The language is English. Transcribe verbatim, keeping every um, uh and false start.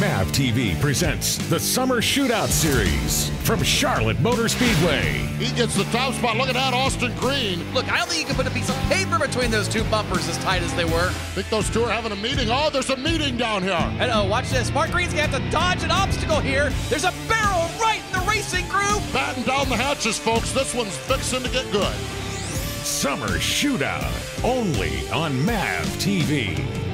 Mav T V presents the Summer Shootout Series from Charlotte Motor Speedway. He gets the top spot. Look at that, Austin Green. Look, I don't think you can put a piece of paper between those two bumpers as tight as they were. I think those two are having a meeting. Oh, there's a meeting down here. And oh, watch this. Mark Green's going to have to dodge an obstacle here. There's a barrel right in the racing groove. Batting down the hatches, folks. This one's fixing to get good. Summer Shootout, only on Mav T V.